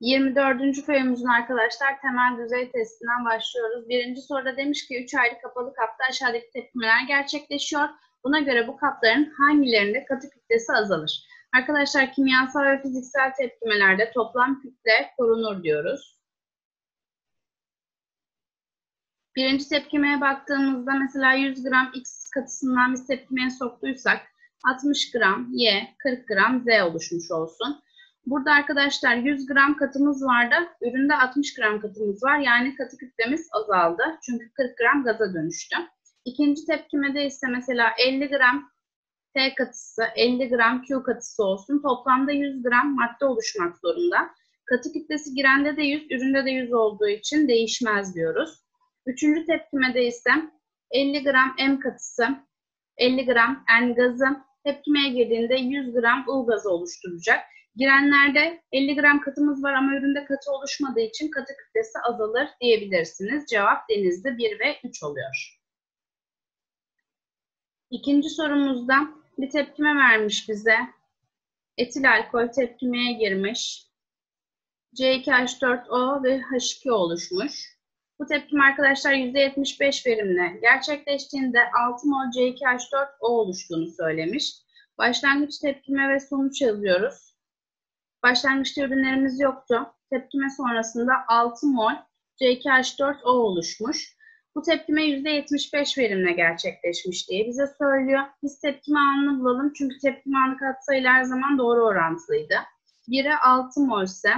24. sorumuzun arkadaşlar temel düzey testinden başlıyoruz. Birinci soruda demiş ki 3 ayrı kapalı kapta aşağıdaki tepkimeler gerçekleşiyor. Buna göre bu kapların hangilerinde katı kütlesi azalır? Arkadaşlar kimyasal ve fiziksel tepkimelerde toplam kütle korunur diyoruz. Birinci tepkimeye baktığımızda mesela 100 gram X katısından biz tepkimeye soktuysak 60 gram Y, 40 gram Z oluşmuş olsun. Burada arkadaşlar 100 gram katımız vardı. Üründe 60 gram katımız var. Yani katı kütlemiz azaldı. Çünkü 40 gram gaza dönüştü. İkinci tepkimede ise mesela 50 gram T katısı, 50 gram Q katısı olsun. Toplamda 100 gram madde oluşmak zorunda. Katı kütlesi girende de 100, üründe de 100 olduğu için değişmez diyoruz. Üçüncü tepkimede ise 50 gram M katısı, 50 gram N gazı tepkimeye girdiğinde 100 gram U gazı oluşturacak. Girenlerde 50 gram katımız var ama üründe katı oluşmadığı için katı kütlesi azalır diyebilirsiniz. Cevap Denizli 1 ve 3 oluyor. İkinci sorumuzda bir tepkime vermiş bize. Etil alkol tepkimeye girmiş. C2H4O ve H2 oluşmuş. Bu tepkime arkadaşlar %75 verimle gerçekleştiğinde 6 mol C2H4O oluştuğunu söylemiş. Başlangıç tepkime ve sonuç yazıyoruz. Başlangıçta ürünlerimiz yoktu. Tepkime sonrasında 6 mol C2H4O oluşmuş. Bu tepkime %75 verimle gerçekleşmiş diye bize söylüyor. Biz tepkime anını bulalım çünkü tepkime anı katsayılar her zaman doğru orantılıydı. 1'e 6 mol ise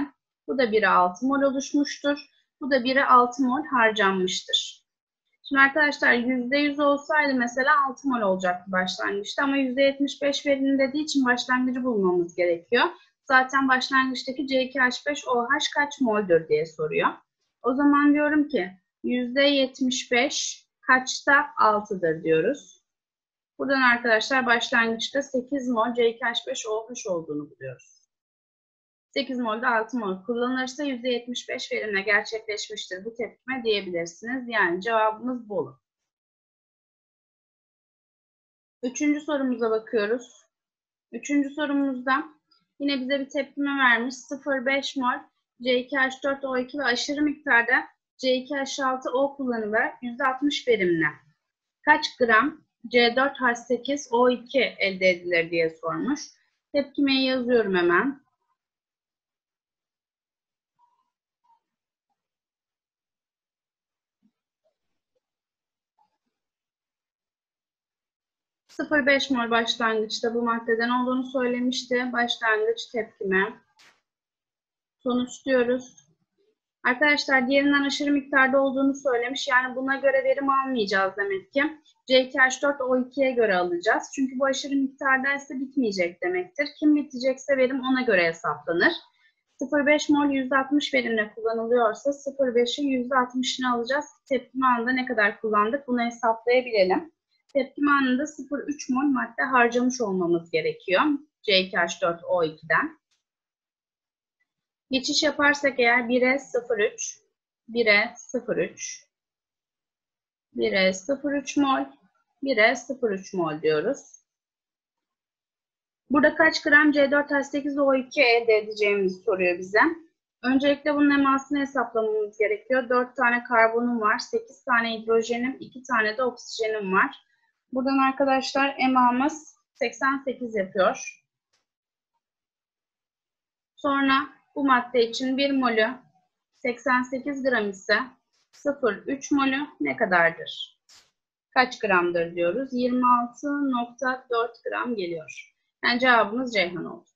bu da 1'e 6 mol oluşmuştur. Bu da 1'e 6 mol harcanmıştır. Şimdi arkadaşlar %100 olsaydı mesela 6 mol olacaktı başlangıçta ama %75 verimli dediği için başlangıcı bulmamız gerekiyor. Zaten başlangıçtaki C2H5OH kaç mol'dür diye soruyor. O zaman diyorum ki %75 kaçta 6'dır diyoruz. Buradan arkadaşlar başlangıçta 8 mol C2H5OH olduğunu buluyoruz. 8 mol'da 6 mol kullanılırsa %75 verimle gerçekleşmiştir bu tepkime diyebilirsiniz. Yani cevabımız bu olur. Üçüncü sorumuza bakıyoruz. Üçüncü sorumuzda yine bize bir tepkime vermiş. 0,5 mol C2H4O2 ve aşırı miktarda C2H6O kullanılarak %60 verimle kaç gram C4H8O2 elde edilir diye sormuş. Tepkimeyi yazıyorum hemen. %0,5 mol başlangıçta bu maddeden olduğunu söylemişti. Başlangıç tepkime. Sonuç diyoruz. Arkadaşlar diğerinden aşırı miktarda olduğunu söylemiş. Yani buna göre verim almayacağız demek ki. C2H4O2'ye göre alacağız. Çünkü bu aşırı miktardaysa bitmeyecek demektir. Kim bitecekse verim ona göre hesaplanır. 0,5 mol %60 verimle kullanılıyorsa 0,5'i %60'ını alacağız. Tepkime anında ne kadar kullandık bunu hesaplayabilelim. Tepkime anında 0,3 mol madde harcamış olmamız gerekiyor C2H4O2'den. Geçiş yaparsak eğer 1'e 0,3, 1'e 0,3, 1'e 0,3 mol, 1'e 0,3 mol diyoruz. Burada kaç gram C4H8O2 elde edeceğimizi soruyor bize. Öncelikle bunun emasını hesaplamamız gerekiyor. 4 tane karbonum var, 8 tane hidrojenim, 2 tane de oksijenim var. Buradan arkadaşlar emamız 88 yapıyor. Sonra bu madde için 1 molü 88 gram ise 0,3 molü ne kadardır? Kaç gramdır diyoruz? 26,4 gram geliyor. Yani cevabımız Ceyhan oldu.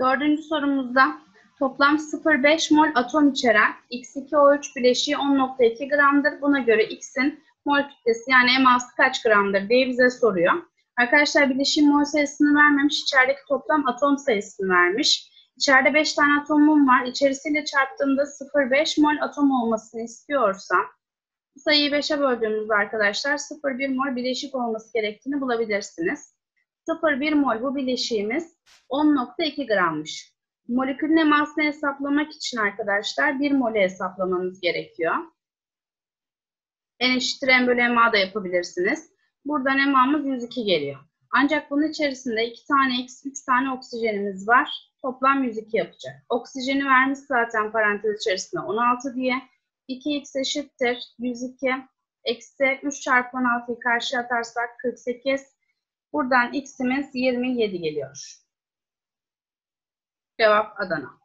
Dördüncü sorumuzda toplam 0,5 mol atom içeren X2O3 bileşiği 10,2 gramdır. Buna göre X'in mol kütlesi yani eması kaç gramdır diye bize soruyor. Arkadaşlar bileşiğin mol sayısını vermemiş, içerideki toplam atom sayısını vermiş. İçeride 5 tane atomum var. İçerisiyle çarptığımda 0,5 mol atom olmasını istiyorsam bu sayıyı 5'e böldüğümüzde arkadaşlar 0,1 mol bileşik olması gerektiğini bulabilirsiniz. 0,1 mol bu bileşiğimiz 10,2 grammış. Molekülün emasını hesaplamak için arkadaşlar 1 mol'ü hesaplamanız gerekiyor. N eşittir M bölü MA da yapabilirsiniz. Buradan MA'mız 102 geliyor. Ancak bunun içerisinde 2 tane x, 3 tane oksijenimiz var. Toplam 102 yapacak. Oksijeni vermiş zaten parantez içerisinde 16 diye. 2x eşittir 102. Eksi 3 çarpı 16'yı karşıya atarsak 48. Buradan x'imiz 27 geliyor. Cevap Adana.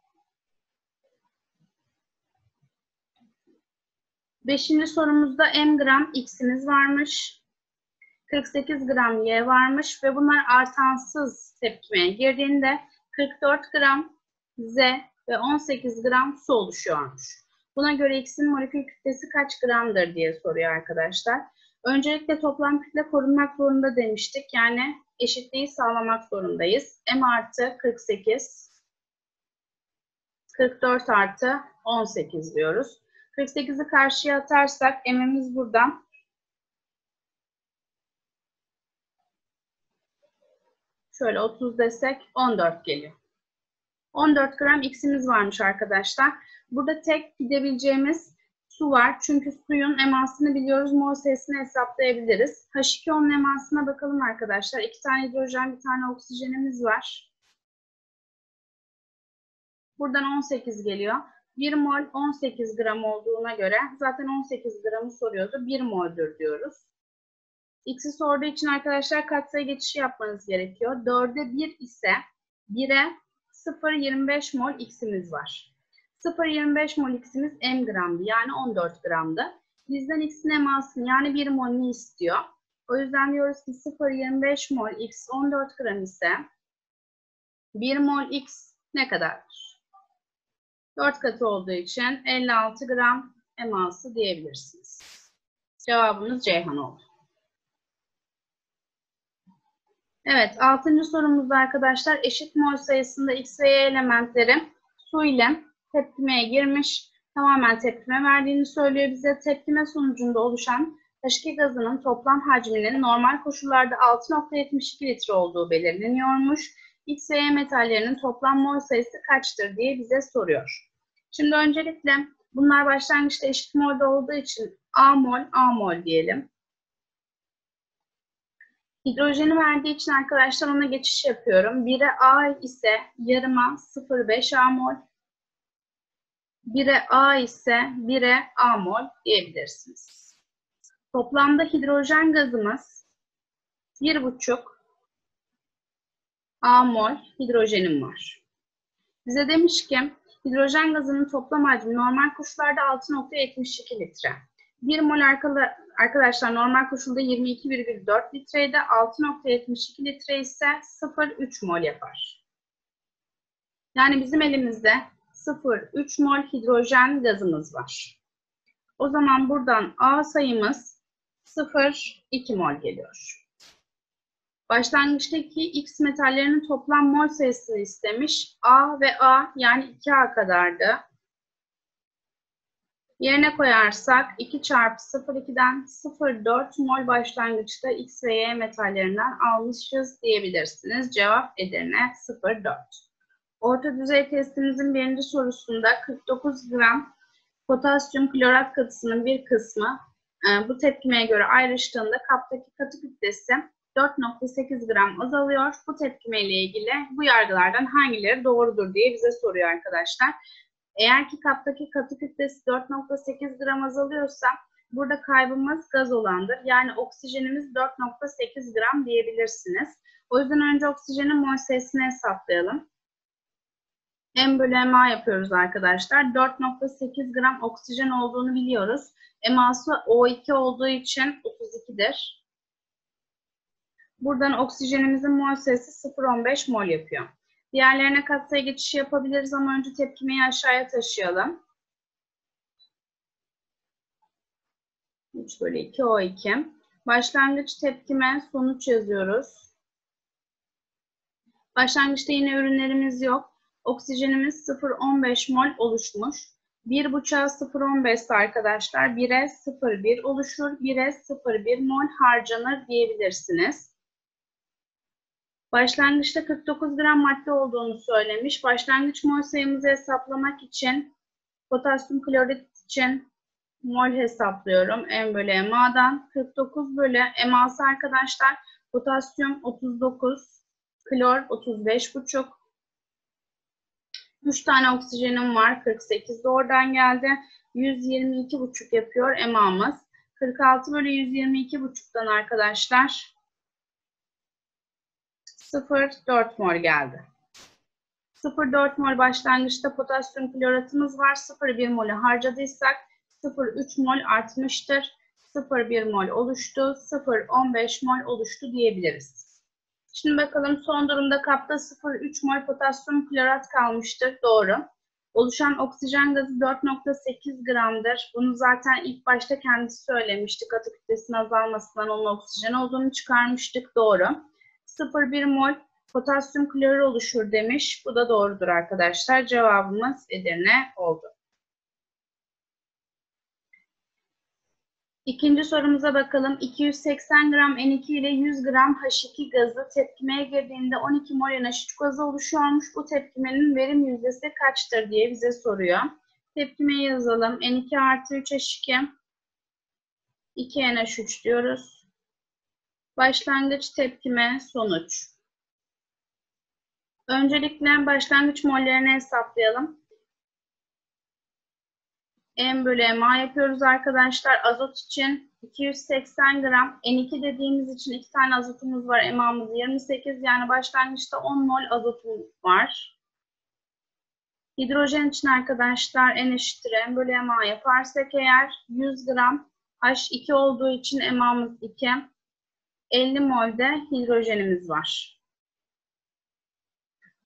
5. sorumuzda m gram x'imiz varmış. 48 gram y varmış ve bunlar artansız tepkimeye girdiğinde 44 gram z ve 18 gram su oluşuyormuş. Buna göre x'in molekül kütlesi kaç gramdır diye soruyor arkadaşlar. Öncelikle toplam kütle korunmak zorunda demiştik. Yani eşitliği sağlamak zorundayız. M artı 48, 44 artı 18 diyoruz. 48'i karşıya atarsak m'imiz buradan 30 desek 14 geliyor. 14 gram x'imiz varmış arkadaşlar. Burada tek gidebileceğimiz su var. Çünkü suyun emasını biliyoruz. Mol sayısını hesaplayabiliriz. H2O'nun emasına bakalım arkadaşlar. 2 tane hidrojen, 1 tane oksijenimiz var. Buradan 18 geliyor. 1 mol 18 gram olduğuna göre zaten 18 gramı soruyordu. 1 mol'dür diyoruz. X'i sorduğu için arkadaşlar katsayı geçişi yapmanız gerekiyor. 4'e 1 ise 1'e 0,25 mol x'imiz var. 0,25 mol x'imiz m gramdı. Yani 14 gramdı. Bizden x'in emasını yani 1 mol'ünü istiyor. O yüzden diyoruz ki 0,25 mol x 14 gram ise 1 mol x ne kadardır? 4 katı olduğu için 56 gram eması diyebilirsiniz. Cevabımız Ceyhan oldu. Evet, 6. sorumuzda arkadaşlar eşit mol sayısında X ve Y elementleri su ile tepkimeye girmiş. Tamamen tepkime verdiğini söylüyor bize. Tepkime sonucunda oluşan H2 gazının toplam hacminin normal koşullarda 6,72 litre olduğu belirleniyormuş. X ve Y metallerinin toplam mol sayısı kaçtır diye bize soruyor. Şimdi öncelikle bunlar başlangıçta eşit molda olduğu için A mol, A mol diyelim. Hidrojeni verdiği için arkadaşlar ona geçiş yapıyorum. 1'e A ise yarıma 0,5 A mol. 1'e A ise 1'e A mol diyebilirsiniz. Toplamda hidrojen gazımız 1,5 A mol hidrojenim var. Bize demiş ki hidrojen gazının toplam hacmi normal koşullarda 6,72 litre. 1 mol arkadaşlar normal koşulda 22,4 litreydi. 6,72 litre ise 0,3 mol yapar. Yani bizim elimizde 0,3 mol hidrojen gazımız var. O zaman buradan A sayımız 0,2 mol geliyor. Başlangıçtaki X metallerinin toplam mol sayısını istemiş. A ve A yani 2A kadardı. Yerine koyarsak 2 çarpı 0,2'den 0,4 mol başlangıçta X ve Y metallerinden almışız diyebilirsiniz. Cevap Edirne 0,4. Orta düzey testimizin 1. sorusunda 49 gram potasyum klorat katısının bir kısmı bu tepkimeye göre ayrıştığında kaptaki katı kütlesi 4,8 gram azalıyor. Bu tepkimeyle ilgili bu yargılardan hangileri doğrudur diye bize soruyor arkadaşlar. Eğer ki kaptaki katı kütlesi 4,8 gram azalıyorsa burada kaybımız gaz olandır. Yani oksijenimiz 4,8 gram diyebilirsiniz. O yüzden önce oksijenin mol sayısını hesaplayalım. M bölü MA yapıyoruz arkadaşlar. 4,8 gram oksijen olduğunu biliyoruz. MA'sı O2 olduğu için 32'dir. Buradan oksijenimizin mol sayısı 0,15 mol yapıyor. Diğerlerine katsayı geçişi yapabiliriz ama önce tepkimeyi aşağıya taşıyalım. 3 bölü 2 O2. Başlangıç tepkime sonuç yazıyoruz. Başlangıçta yine ürünlerimiz yok. Oksijenimiz 0,15 mol oluşmuş. 1,5'a 0,15 arkadaşlar 1'e 0,1 oluşur. 1'e 0,1 mol harcanır diyebilirsiniz. Başlangıçta 49 gram madde olduğunu söylemiş. Başlangıç mol sayımızı hesaplamak için potasyum klorit için mol hesaplıyorum. M bölü MA'dan 49 bölü MA'sı arkadaşlar potasyum 39, klor 35,5. 3 tane oksijenim var, 48 de oradan geldi. 122,5 yapıyor EMA'mız. 46/122,5'tan arkadaşlar 0,4 mol geldi. 0,4 mol başlangıçta potasyum kloratımız var. 0,1 mol'ü harcadıysak 0,3 mol artmıştır. 0,1 mol oluştu. 0,15 mol oluştu diyebiliriz. Şimdi bakalım son durumda kapta 0,3 mol potasyum klorat kalmıştır. Doğru. Oluşan oksijen gazı 4,8 gramdır. Bunu zaten ilk başta kendisi söylemiştik. Atı kütlesinin azalmasından onun oksijen olduğunu çıkarmıştık. Doğru. 0,1 mol potasyum klorür oluşur demiş. Bu da doğrudur arkadaşlar. Cevabımız Edirne oldu. İkinci sorumuza bakalım. 280 gram N2 ile 100 gram H2 gazı tepkimeye girdiğinde 12 mol NH3 gazı oluşuyormuş. Bu tepkimenin verim yüzdesi kaçtır diye bize soruyor. Tepkimeyi yazalım. N2 + 3 H2, 2 NH3 diyoruz. Başlangıç tepkime, sonuç. Öncelikle başlangıç mollerini hesaplayalım. M/MA yapıyoruz arkadaşlar. Azot için 280 gram. N2 dediğimiz için 2 tane azotumuz var. MA'mız 28. Yani başlangıçta 10 mol azotumuz var. Hidrojen için arkadaşlar N = M/MA yaparsak eğer 100 gram H2 olduğu için MA'mız 2. 50 mol de hidrojenimiz var.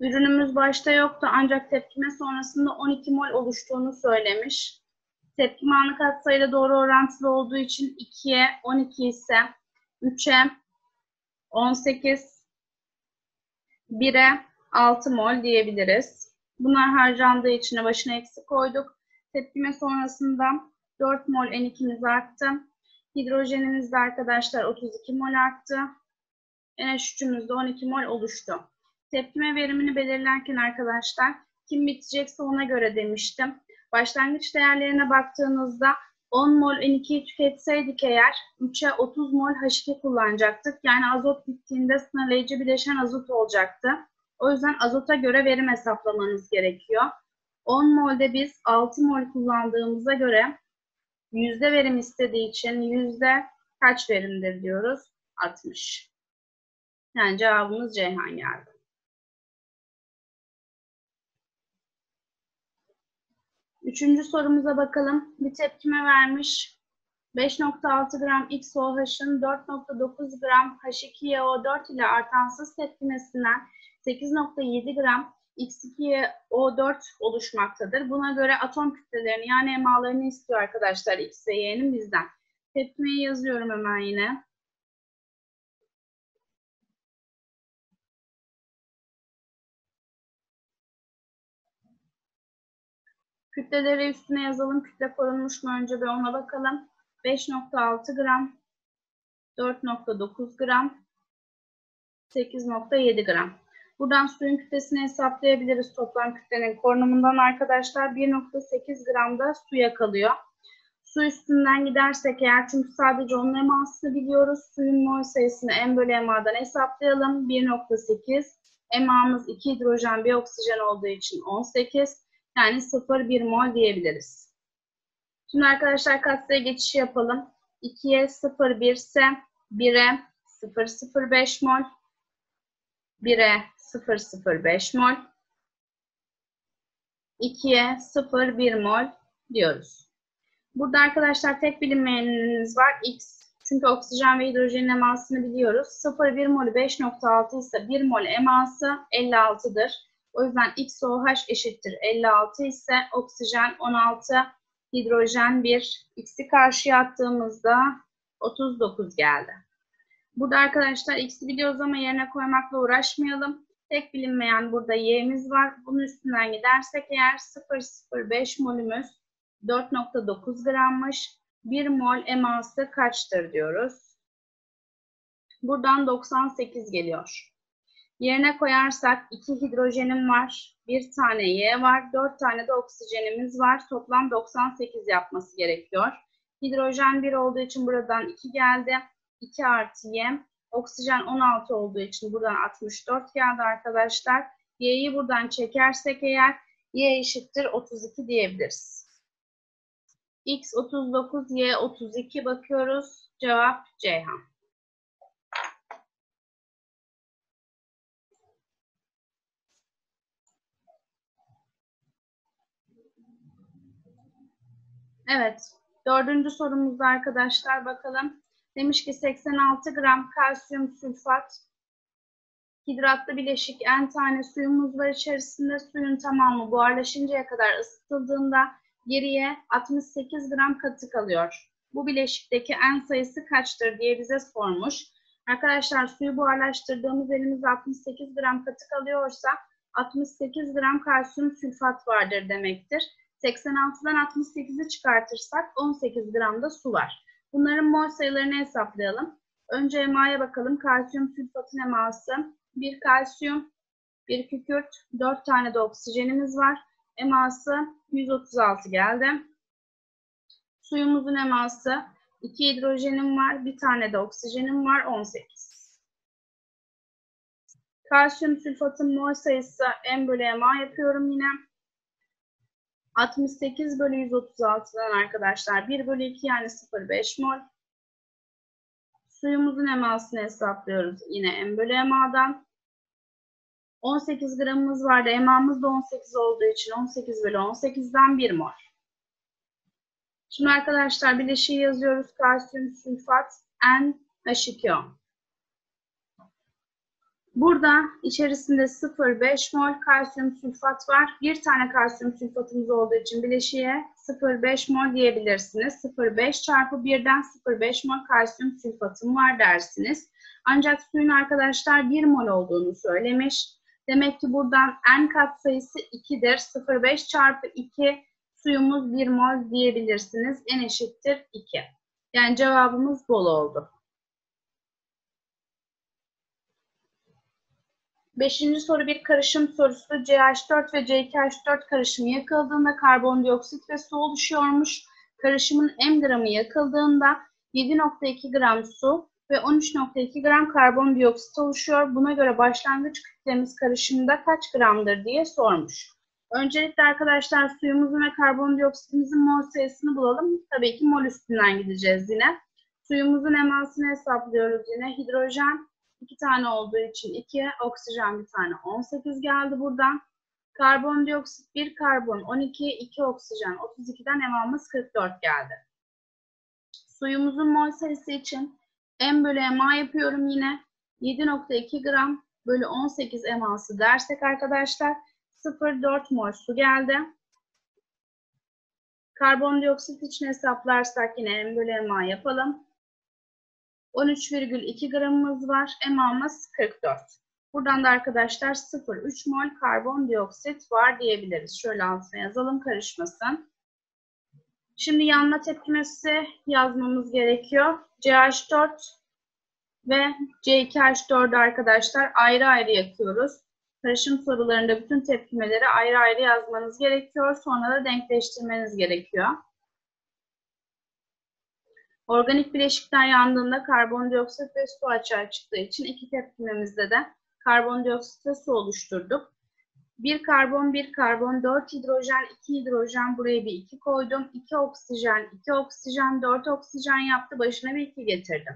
Ürünümüz başta yoktu ancak tepkime sonrasında 12 mol oluştuğunu söylemiş. Tepkime anı katsayıyla doğru orantılı olduğu için 2'ye 12 ise 3'e 18, 1'e 6 mol diyebiliriz. Bunlar harcandığı için başına eksi koyduk. Tepkime sonrasında 4 mol N2'miz arttı. Hidrojenimiz de arkadaşlar 32 mol arttı. NH3'ümüz de 12 mol oluştu. Tepkime verimini belirlerken arkadaşlar kim bitecekse ona göre demiştim. Başlangıç değerlerine baktığınızda 10 mol N2'yi tüketseydik eğer 3'e 30 mol H2 kullanacaktık. Yani azot bittiğinde sınırlayıcı bileşen azot olacaktı. O yüzden azota göre verim hesaplamanız gerekiyor. 10 molde biz 6 mol kullandığımıza göre yüzde verim istediği için yüzde kaç verimdir diyoruz? 60. Yani cevabımız Ceyhan geldi. Üçüncü sorumuza bakalım. Bir tepkime vermiş. 5,6 gram XOH'ın 4,9 gram H2YO4 ile artansız tepkimesinden 8,7 gram X2YO4 oluşmaktadır. Buna göre atom kütlelerini yani MA'larını istiyor arkadaşlar X ve Y'nin bizden. Tepkimeyi yazıyorum hemen yine. Kütleleri üstüne yazalım. Kütle korunmuş mu önce bir ona bakalım. 5,6 gram, 4,9 gram, 8,7 gram. Buradan suyun kütlesini hesaplayabiliriz toplam kütlenin korunumundan arkadaşlar. 1,8 gram da suya kalıyor. Su üstünden gidersek eğer çünkü sadece onun emasını biliyoruz. Suyun mol sayısını M/MA'dan hesaplayalım. 1,8. MA'mız 2 hidrojen bir oksijen olduğu için 18. Yani 0,1 mol diyebiliriz. Şimdi arkadaşlar katsayı geçişi yapalım. 2'ye 0,1 ise 1'e 0,05 mol, 1'e 0,05 mol, 2'ye 0,1 mol diyoruz. Burada arkadaşlar tek bilinmeyenimiz var. X. Çünkü oksijen ve hidrojenin emasını biliyoruz. 0,1 molü 5,6 ise 1 mol eması 56'dır. O yüzden XOH eşittir 56 ise oksijen 16, hidrojen 1. X'i karşıya attığımızda 39 geldi. Burada arkadaşlar X'i biliyoruz ama yerine koymakla uğraşmayalım. Tek bilinmeyen burada Y'miz var. Bunun üstünden gidersek eğer 0,05 molümüz 4,9 grammış. 1 mol eması kaçtır diyoruz. Buradan 98 geliyor. Yerine koyarsak 2 hidrojenim var, 1 tane Y var, 4 tane de oksijenimiz var. Toplam 98 yapması gerekiyor. Hidrojen 1 olduğu için buradan 2 geldi. 2 artı Y Oksijen 16 olduğu için buradan 64 geldi arkadaşlar. Y'yi buradan çekersek eğer Y eşittir 32 diyebiliriz. X 39, Y 32 bakıyoruz. Cevap Ceyhan. Evet, dördüncü sorumuzda arkadaşlar bakalım. Demiş ki 86 gram kalsiyum sülfat hidratlı bileşik N tane suyumuz var içerisinde. Suyun tamamı buharlaşıncaya kadar ısıtıldığında geriye 68 gram katı kalıyor. Bu bileşikteki N sayısı kaçtır diye bize sormuş. Arkadaşlar suyu buharlaştırdığımız elimizde 68 gram katı kalıyorsa 68 gram kalsiyum sülfat vardır demektir. 86'dan 68'i çıkartırsak 18 gram da su var. Bunların mol sayılarını hesaplayalım. Önce EMA'ya bakalım. Kalsiyum sülfatın EMA'sı 1 kalsiyum, 1 kükürt, 4 tane de oksijenimiz var. EMA'sı 136 geldi. Suyumuzun EMA'sı 2 hidrojenim var, 1 tane de oksijenim var, 18. Kalsiyum sülfatın mol sayısı M bölü EMA yapıyorum yine. 68 bölü 136'dan arkadaşlar 1 bölü 2 yani 0,5 mol. Suyumuzun emasını hesaplıyoruz yine M bölü EMA'dan. 18 gramımız vardı. EMA'mız da 18 olduğu için 18 bölü 18'den 1 mol. Şimdi arkadaşlar bileşiği yazıyoruz. Kalsiyum sülfat NH2O. Burada içerisinde 0,5 mol kalsiyum sülfat var. Bir tane kalsiyum sülfatımız olduğu için bileşiğe 0,5 mol diyebilirsiniz. 0,5 çarpı 1'den 0,5 mol kalsiyum sülfatım var dersiniz. Ancak suyun arkadaşlar 1 mol olduğunu söylemiş. Demek ki buradan N katsayısı 2'dir. 0,5 çarpı 2 suyumuz 1 mol diyebilirsiniz. N eşittir 2. Yani cevabımız bol oldu. Beşinci soru bir karışım sorusu. CH4 ve C2H4 karışımı yakıldığında karbondioksit ve su oluşuyormuş. Karışımın M gramı yakıldığında 7,2 gram su ve 13,2 gram karbondioksit oluşuyor. Buna göre başlangıç kütlemiz karışımda kaç gramdır diye sormuş. Öncelikle arkadaşlar suyumuzun ve karbondioksitimizin mol sayısını bulalım. Tabii ki mol üstünden gideceğiz yine. Suyumuzun emasını hesaplıyoruz yine. Hidrojen 2 tane olduğu için 2, oksijen 1 tane 18 geldi buradan. Karbondioksit 1 karbon 12, 2 oksijen 32'den EMA'mız 44 geldi. Suyumuzun mol sayısı için M bölü EMA yapıyorum yine. 7,2 gram bölü 18 EMA'sı dersek arkadaşlar 0,4 mol su geldi. Karbondioksit için hesaplarsak yine M bölü EMA yapalım. 13,2 gramımız var. EMA'mız 44. Buradan da arkadaşlar 0,3 mol karbondioksit var diyebiliriz. Şöyle altına yazalım karışmasın. Şimdi yanma tepkimesi yazmamız gerekiyor. CH4 ve C2H4'ü arkadaşlar ayrı ayrı yakıyoruz. Karışım sorularında bütün tepkimeleri ayrı ayrı yazmanız gerekiyor. Sonra da denkleştirmeniz gerekiyor. Organik bileşikler yandığında karbondioksit ve su açığa çıktığı için iki tepkimemizde de karbondioksit ve su oluşturduk. 1 karbon, 1 karbon, 4 hidrojen, 2 hidrojen, buraya bir 2 koydum. 2 oksijen, 2 oksijen, 4 oksijen yaptı. Başına bir 2 getirdim.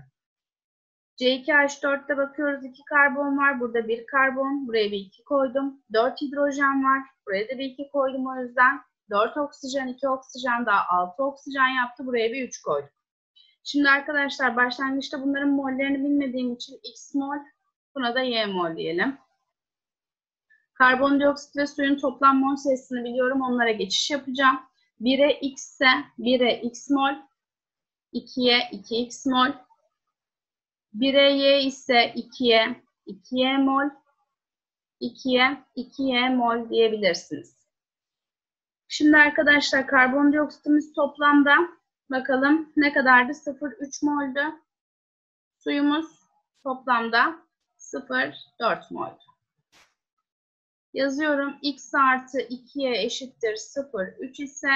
C2H4'te bakıyoruz 2 karbon var. Burada 1 karbon, buraya bir 2 koydum. 4 hidrojen var. Buraya da bir 2 koydum o yüzden. 4 oksijen, 2 oksijen daha 6 oksijen yaptı. Buraya bir 3 koydum. Şimdi arkadaşlar başlangıçta bunların mollerini bilmediğim için X mol, buna da Y mol diyelim. Karbondioksit ve suyun toplam mol sayısını biliyorum. Onlara geçiş yapacağım. 1'e X ise 1'e X mol, 2'ye 2X mol, 1'e Y ise 2'ye 2Y mol, 2'ye 2Y mol diyebilirsiniz. Şimdi arkadaşlar karbondioksitimiz toplamda bakalım ne kadardı? 0,3 moldu. Suyumuz toplamda 0,4 moldu. Yazıyorum. X artı 2'ye eşittir 0,3 ise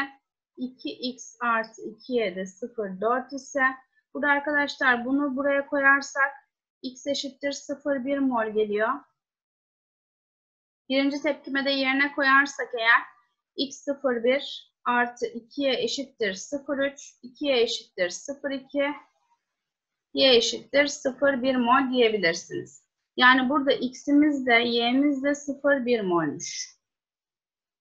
2x artı 2'ye de 0,4 ise. Burada arkadaşlar bunu buraya koyarsak x eşittir 0,1 mol geliyor. Birinci tepkimede yerine koyarsak eğer x 0,1 artı 2'ye eşittir 0,3, 2'ye eşittir 0,2, y eşittir 0,1 mol diyebilirsiniz. Yani burada x'imiz de y'imiz de 0,1 molmuş.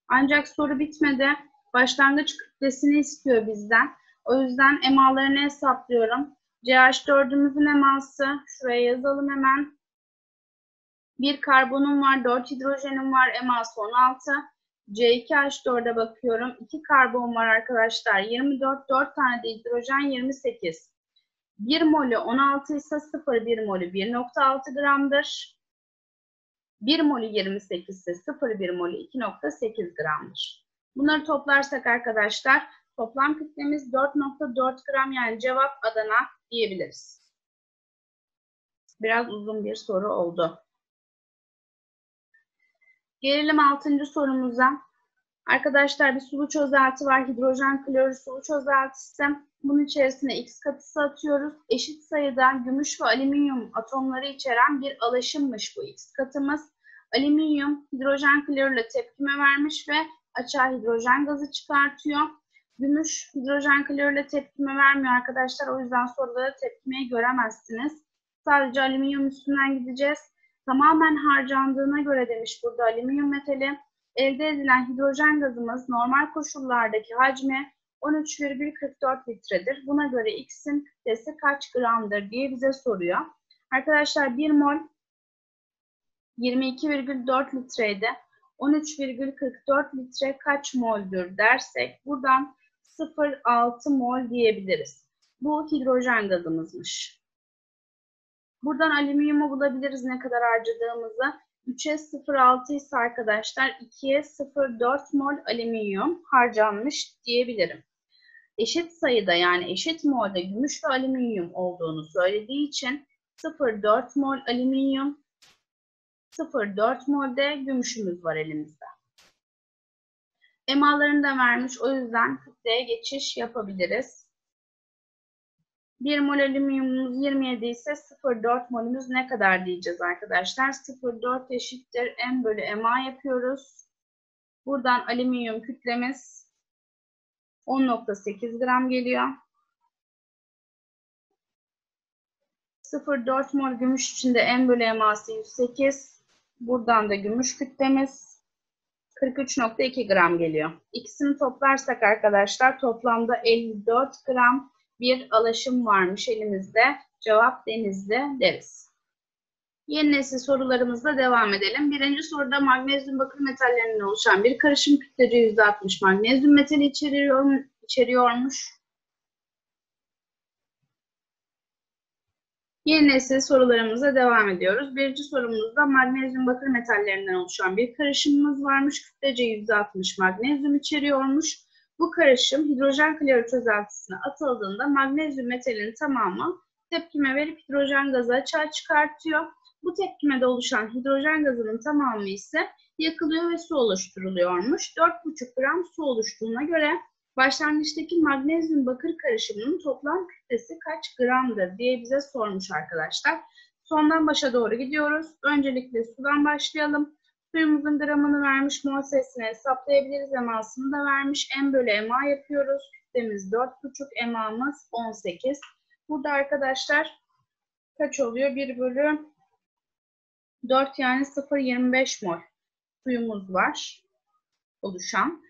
Ancak soru bitmedi. Başlangıç kütlesini istiyor bizden. O yüzden emalarını hesaplıyorum. CH4'ümüzün eması, şuraya yazalım hemen. Bir karbonum var, 4 hidrojenim var, eması 16. C2H4'e bakıyorum. 2 karbon var arkadaşlar. 24, 4 tane de hidrojen 28. 1 molü 16 ise 0,1 molü 1,6 gramdır. 1 molü 28 ise 0,1 molü 2,8 gramdır. Bunları toplarsak arkadaşlar toplam kütlemiz 4,4 gram, yani cevap Adana diyebiliriz. Biraz uzun bir soru oldu. Gelelim 6. sorumuza. Arkadaşlar bir sulu çözelti var. Hidrojen klorür sulu çözeltisi. Bunun içerisine X katısı atıyoruz. Eşit sayıda gümüş ve alüminyum atomları içeren bir alaşımmış bu X katımız. Alüminyum hidrojen klorürle tepkime vermiş ve açığa hidrojen gazı çıkartıyor. Gümüş hidrojen klorürle tepkime vermiyor arkadaşlar. O yüzden soruda tepkimeyi göremezsiniz. Sadece alüminyum üstünden gideceğiz. Tamamen harcandığına göre demiş burada alüminyum metali, elde edilen hidrojen gazımız normal koşullardaki hacmi 13,44 litredir. Buna göre X'in kütlesi kaç gramdır diye bize soruyor. Arkadaşlar 1 mol 22,4 litreydi. 13,44 litre kaç moldür dersek buradan 0,6 mol diyebiliriz. Bu hidrojen gazımızmış. Buradan alüminyumu bulabiliriz ne kadar harcadığımızı. 3'e 0,6 ise arkadaşlar 2'ye 0,4 mol alüminyum harcanmış diyebilirim. Eşit sayıda, yani eşit molde gümüş ve alüminyum olduğunu söylediği için 0,4 mol alüminyum, 0,4 molde gümüşümüz var elimizde. EMA'larını da vermiş, o yüzden kütleye geçiş yapabiliriz. 1 mol alüminyumumuz 27 ise 0,4 molümüz ne kadar diyeceğiz arkadaşlar. 0,4 eşittir M bölü MA yapıyoruz. Buradan alüminyum kütlemiz 10,8 gram geliyor. 0,4 mol gümüş içinde M bölü MA'sı 108. Buradan da gümüş kütlemiz 43,2 gram geliyor. İkisini toplarsak arkadaşlar toplamda 54 gram bir alaşım varmış elimizde. Cevap Denizli deriz. Yeni nesil sorularımızla devam edelim. Birinci soruda magnezyum bakır metallerinden oluşan bir karışım kütlece %60 magnezyum metali içeriyormuş. Yeni nesil sorularımıza devam ediyoruz. Birinci sorumuzda magnezyum bakır metallerinden oluşan bir karışımımız varmış. Kütlece %60 magnezyum içeriyormuş. Bu karışım hidrojen klorür çözeltisine atıldığında magnezyum metalinin tamamı tepkime verip hidrojen gazı açığa çıkartıyor. Bu tepkimede oluşan hidrojen gazının tamamı ise yakılıyor ve su oluşturuluyormuş. 4,5 gram su oluştuğuna göre başlangıçtaki magnezyum bakır karışımının toplam kütlesi kaç gramdır diye bize sormuş arkadaşlar. Sondan başa doğru gidiyoruz. Öncelikle sudan başlayalım. Suyumuzun gramını vermiş, mol sayısını hesaplayabiliriz. Emasını da vermiş. M bölü EMA yapıyoruz. Kütlemiz 4,5, EMA'mız 18. Burada arkadaşlar kaç oluyor? 1 bölü 4, yani 0,25 mol suyumuz var oluşan.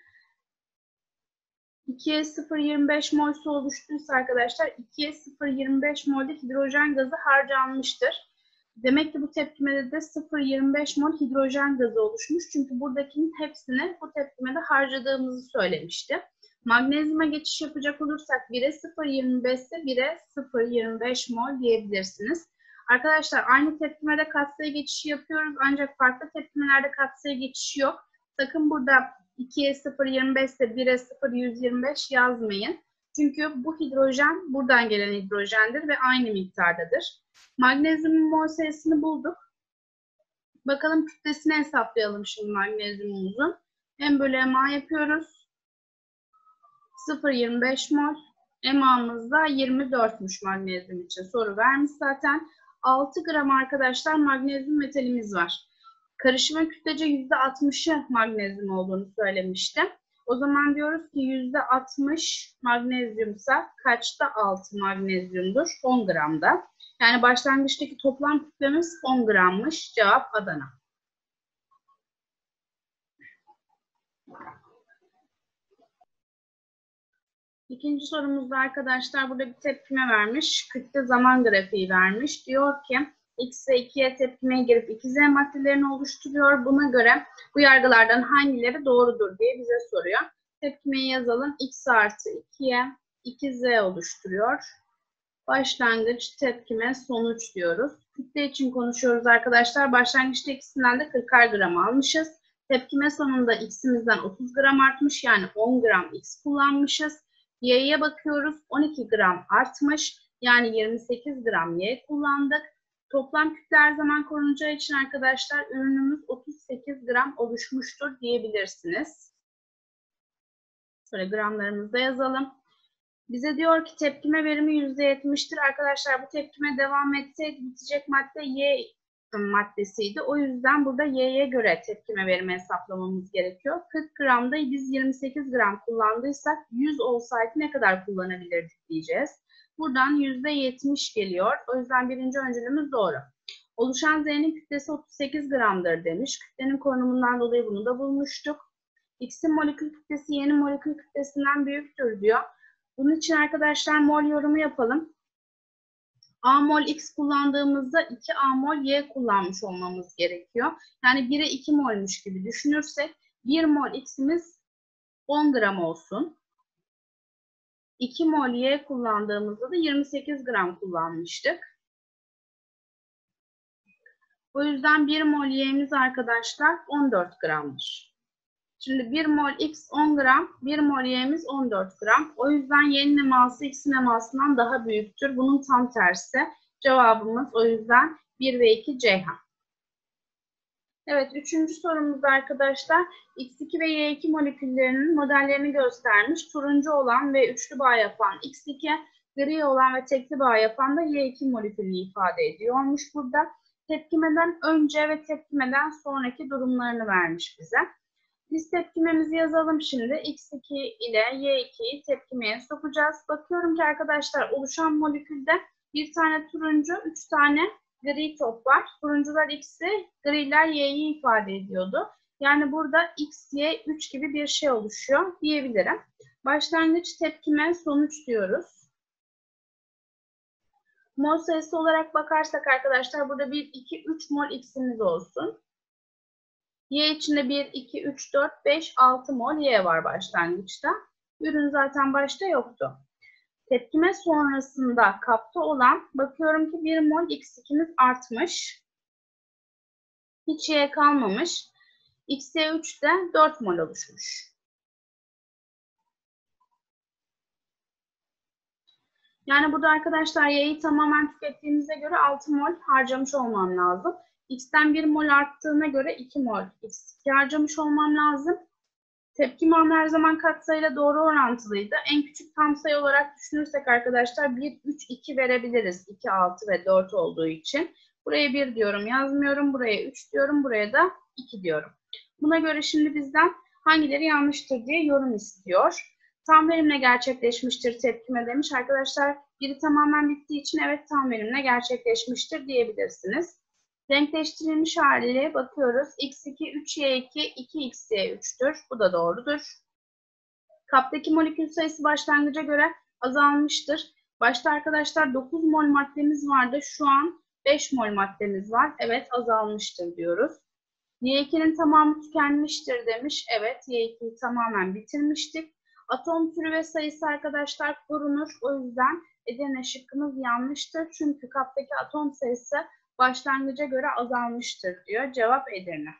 2'ye 0,25 mol su oluştuysa arkadaşlar 2'ye 0,25 molde hidrojen gazı harcanmıştır. Demek ki bu tepkimede de 0,25 mol hidrojen gazı oluşmuş. Çünkü buradakinin hepsini bu tepkimede harcadığımızı söylemişti. Magnezyuma geçiş yapacak olursak 1'e 0,25 ise 1'e 0,25 mol diyebilirsiniz. Arkadaşlar aynı tepkimede katsayı geçişi yapıyoruz. Ancak farklı tepkimelerde katsayı geçişi yok. Sakın burada 2'ye 0,25 ise 1'e 0,125 yazmayın. Çünkü bu hidrojen buradan gelen hidrojendir ve aynı miktardadır. Magnezyumun mol sayısını bulduk. Bakalım kütlesini hesaplayalım şimdi magnezyumumuzun. M bölü MA yapıyoruz. 0,25 mol. MA'mız da 24'müş magnezyum için. Soru vermiş zaten. 6 gram arkadaşlar magnezyum metalimiz var. Karışıma kütlece %60'ı magnezyum olduğunu söylemiştim. O zaman diyoruz ki %60 magnezyumsa kaçta 6 magnezyumdur? 10 gramda. Yani başlangıçtaki toplam kütlemiz 10 grammış. Cevap Adana. İkinci sorumuzda arkadaşlar burada bir tepkime vermiş. Kütle zaman grafiği vermiş. Diyor ki X ve 2'ye tepkimeye girip 2Z maddelerini oluşturuyor. Buna göre bu yargılardan hangileri doğrudur diye bize soruyor. Tepkimeyi yazalım. X artı 2'ye 2Z oluşturuyor. Başlangıç, tepkime, sonuç diyoruz. Kütle için konuşuyoruz arkadaşlar. Başlangıçta ikisinden de 40'ar gram almışız. Tepkime sonunda X'imizden 30 gram artmış. Yani 10 gram X kullanmışız. Y'ye bakıyoruz. 12 gram artmış. Yani 28 gram Y kullandık. Toplam kütle her zaman korunacağı için arkadaşlar ürünümüz 38 gram oluşmuştur diyebilirsiniz. Şöyle gramlarımızı da yazalım. Bize diyor ki tepkime verimi %70'tir. Arkadaşlar bu tepkime devam etseydi bitecek madde Y maddesiydi. O yüzden burada Y'ye göre tepkime verimi hesaplamamız gerekiyor. 40 gramda biz 28 gram kullandıysak 100 olsaydı ne kadar kullanabilirdik diyeceğiz. Buradan %70 geliyor. O yüzden birinci öncülümüz doğru. Oluşan Z'nin kütlesi 38 gramdır demiş. Kütlenin korunumundan dolayı bunu da bulmuştuk. X'in molekül kütlesi Y'nin molekül kütlesinden büyüktür diyor. Bunun için arkadaşlar mol yorumu yapalım. A mol X kullandığımızda 2 A mol Y kullanmış olmamız gerekiyor. Yani 1'e 2 molmuş gibi düşünürsek 1 mol X'imiz 10 gram olsun. 2 mol Y kullandığımızda da 28 gram kullanmıştık. O yüzden 1 mol Y'miz arkadaşlar 14 gramdır. Şimdi 1 mol X 10 gram, 1 mol Y'miz 14 gram. O yüzden Y'nin eması X'in emasından daha büyüktür. Bunun tam tersi. Cevabımız o yüzden 1 ve 2 Ceyhan. Evet, üçüncü sorumuzda arkadaşlar X2 ve Y2 moleküllerinin modellerini göstermiş. Turuncu olan ve üçlü bağ yapan X2, gri olan ve tekli bağ yapan da Y2 molekülünü ifade ediyormuş burada. Tepkimeden önce ve tepkimeden sonraki durumlarını vermiş bize. Biz tepkimemizi yazalım şimdi. X2 ile Y2'yi tepkimeye sokacağız. Bakıyorum ki arkadaşlar oluşan molekülde bir tane turuncu, 3 tane gri top var. Turuncular X'i, griler Y'yi ifade ediyordu. Yani burada X, Y, 3 gibi bir şey oluşuyor diyebilirim. Başlangıç, tepkime, sonuç diyoruz. Mol sayısı olarak bakarsak arkadaşlar burada 1, 2, 3 mol X'imiz olsun. Y içinde 1, 2, 3, 4, 5, 6 mol Y var başlangıçta. Ürün zaten başta yoktu. Tepkime sonrasında kapta olan, bakıyorum ki 1 mol X2'miz artmış. Hiç Y kalmamış. X3'de 4 mol oluşmuş. Yani burada arkadaşlar Y'yi tamamen tükettiğimize göre 6 mol harcamış olmam lazım. X'ten 1 mol arttığına göre 2 mol X2 harcamış olmam lazım. Tepkimem her zaman katsayıyla doğru orantılıydı. En küçük tam sayı olarak düşünürsek arkadaşlar 1, 3, 2 verebiliriz. 2, 6 ve 4 olduğu için. Buraya 1 diyorum, yazmıyorum. Buraya 3 diyorum, buraya da 2 diyorum. Buna göre şimdi bizden hangileri yanlıştır diye yorum istiyor. Tam verimle gerçekleşmiştir tepkime demiş. Arkadaşlar biri tamamen bittiği için evet tam verimle gerçekleşmiştir diyebilirsiniz. Denkleştirilmiş haliyle bakıyoruz. X2, 3Y2, 2XY3'tür. Bu da doğrudur. Kaptaki molekül sayısı başlangıca göre azalmıştır. Başta arkadaşlar 9 mol maddemiz vardı. Şu an 5 mol maddemiz var. Evet, azalmıştır diyoruz. Y2'nin tamamı tükenmiştir demiş. Evet, Y2'yi tamamen bitirmiştik. Atom türü ve sayısı arkadaşlar korunur. O yüzden Edirne şıkkımız yanlıştır. Çünkü kaptaki atom sayısı başlangıca göre azalmıştır diyor. Cevap Edirne.